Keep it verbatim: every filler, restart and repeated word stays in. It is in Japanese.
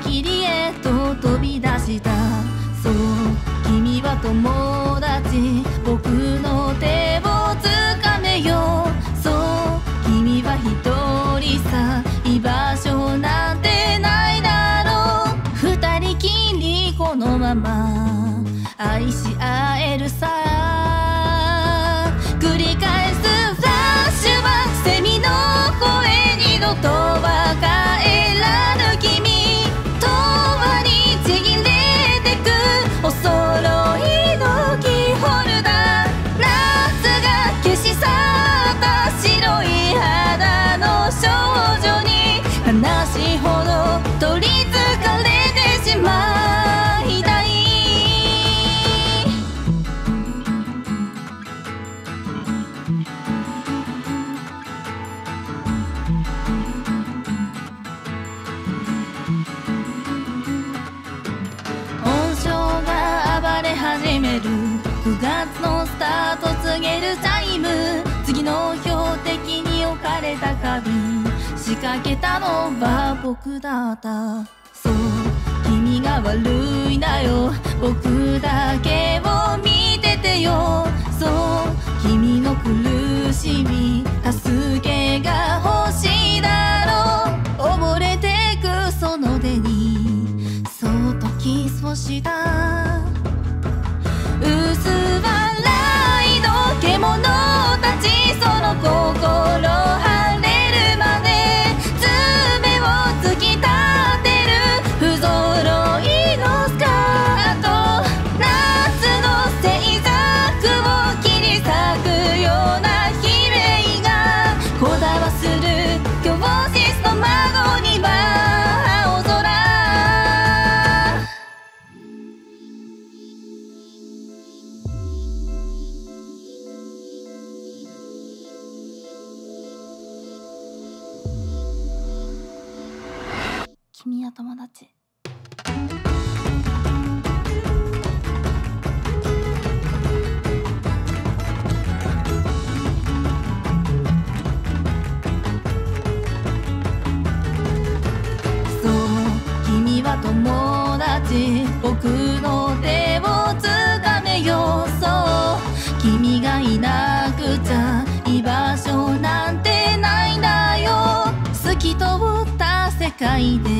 きりへと飛び出した。そう、君は友達、僕の手をつかめよ。そう、君は一人さ、居場所なんてないだろう。二人きりこのまま愛し合えるさ。繰り返すフラッシュはセミの声、二度とは帰らぬ君、永遠にちぎれてくお揃いのキーホルダー。夏が消し去った白い肌の少女に悲しいほど取りつかれてしまいたい。始めるくがつのスタート告げるチャイム、次の標的に置かれたカビ、仕掛けたのは僕だった。そう、君が悪いなよ、僕だけを見ててよ。そう、君の苦しみ、助けが欲しいだろう。溺れてくその手にそっとキスをした。薄笑いの獣たち、その心晴れるまで爪を突き立てる不揃いのスカート、夏の静寂を切り裂くような悲鳴がこだまする教室の窓には青空。君は友達。そう、君は友達、僕の手をつかめよ。そう、君がいなくちゃ居場所なんてないんだよ。透き通った世界で